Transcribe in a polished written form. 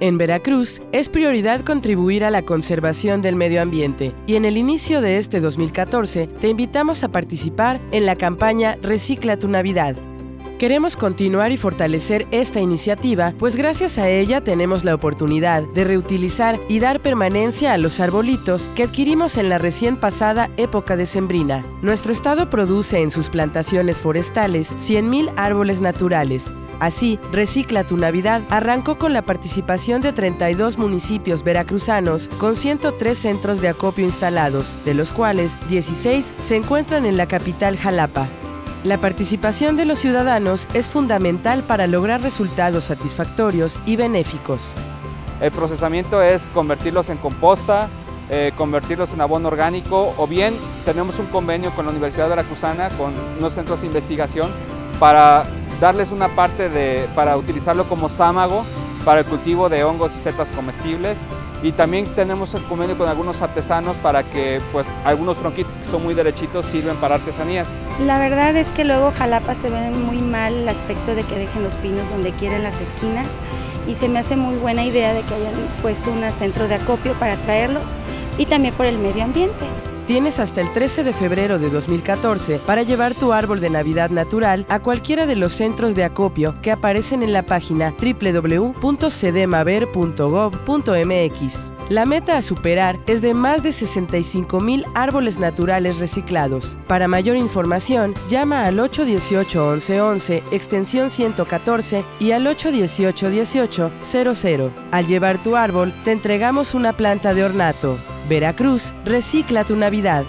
En Veracruz es prioridad contribuir a la conservación del medio ambiente y en el inicio de este 2014 te invitamos a participar en la campaña Recicla tu Navidad. Queremos continuar y fortalecer esta iniciativa, pues gracias a ella tenemos la oportunidad de reutilizar y dar permanencia a los arbolitos que adquirimos en la recién pasada época decembrina. Nuestro estado produce en sus plantaciones forestales 100,000 árboles naturales. Así, Recicla tu Navidad arrancó con la participación de 32 municipios veracruzanos con 103 centros de acopio instalados, de los cuales 16 se encuentran en la capital Xalapa. La participación de los ciudadanos es fundamental para lograr resultados satisfactorios y benéficos. El procesamiento es convertirlos en composta, convertirlos en abono orgánico, o bien tenemos un convenio con la Universidad Veracruzana, con unos centros de investigación, para darles una parte para utilizarlo como sámago para el cultivo de hongos y setas comestibles, y también tenemos el convenio con algunos artesanos para que algunos tronquitos que son muy derechitos sirven para artesanías. La verdad es que luego Xalapa se ve muy mal el aspecto de que dejen los pinos donde quieren las esquinas, y se me hace muy buena idea de que hayan un centro de acopio para traerlos y también por el medio ambiente. Tienes hasta el 13 de febrero de 2014 para llevar tu árbol de Navidad natural a cualquiera de los centros de acopio que aparecen en la página www.cdmaver.gov.mx. La meta a superar es de más de 65,000 árboles naturales reciclados. Para mayor información, llama al 818-1111, extensión 114 y al 818-18-00. Al llevar tu árbol, te entregamos una planta de ornato. Veracruz, recicla tu Navidad.